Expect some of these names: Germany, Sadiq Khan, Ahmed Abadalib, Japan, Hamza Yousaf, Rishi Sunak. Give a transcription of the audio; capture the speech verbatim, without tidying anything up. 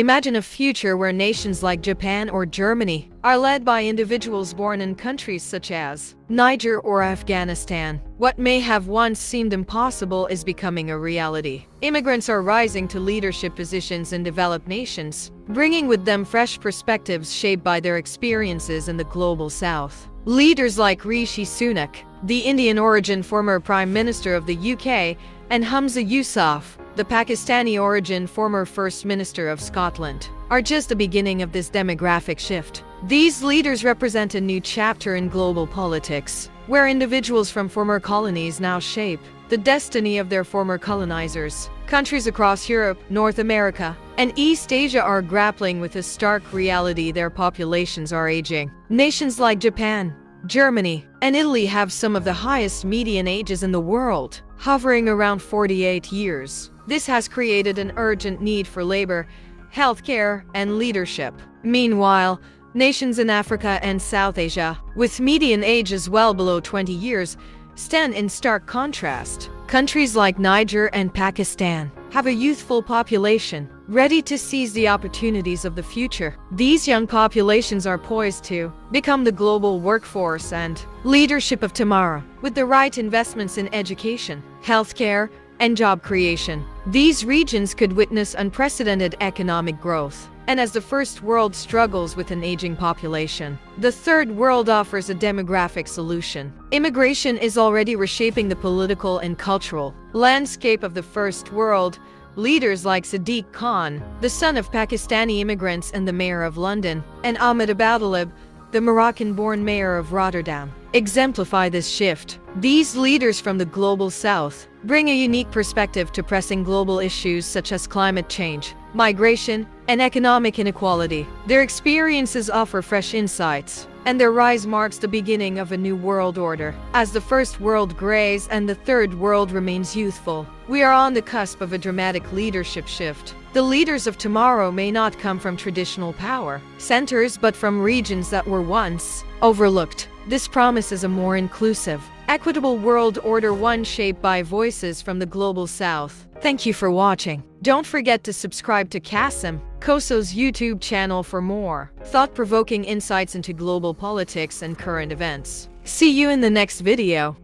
Imagine a future where nations like Japan or Germany are led by individuals born in countries such as Niger or Afghanistan. What may have once seemed impossible is becoming a reality. Immigrants are rising to leadership positions in developed nations, bringing with them fresh perspectives shaped by their experiences in the global south. Leaders like Rishi Sunak, the Indian-origin former Prime Minister of the U K, and Hamza Yousaf, the Pakistani-origin former First Minister of Scotland, are just the beginning of this demographic shift. These leaders represent a new chapter in global politics, where individuals from former colonies now shape the destiny of their former colonizers. Countries across Europe, North America, and East Asia are grappling with the stark reality their populations are aging. Nations like Japan, Germany, and Italy have some of the highest median ages in the world, hovering around forty-eight years. This has created an urgent need for labor, healthcare, and leadership. Meanwhile, nations in Africa and South Asia, with median ages well below twenty years, stand in stark contrast. Countries like Niger and Pakistan have a youthful population, ready to seize the opportunities of the future. These young populations are poised to become the global workforce and leadership of tomorrow. With the right investments in education, healthcare, and job creation, these regions could witness unprecedented economic growth. And as the first world struggles with an aging population, the third world offers a demographic solution. Immigration is already reshaping the political and cultural landscape of the first world. Leaders like Sadiq Khan, the son of Pakistani immigrants and the mayor of London, and Ahmed Abadalib, the Moroccan-born mayor of Rotterdam, exemplify this shift. These leaders from the global south bring a unique perspective to pressing global issues such as climate change, migration, and economic inequality. Their experiences offer fresh insights, and their rise marks the beginning of a new world order. As the first world grays and the third world remains youthful, we are on the cusp of a dramatic leadership shift. The leaders of tomorrow may not come from traditional power centers but from regions that were once overlooked. This promises a more inclusive, equitable world order, one shaped by voices from the global south. Thank you for watching. Don't forget to subscribe to Kasim Koso's YouTube channel for more thought-provoking insights into global politics and current events. See you in the next video.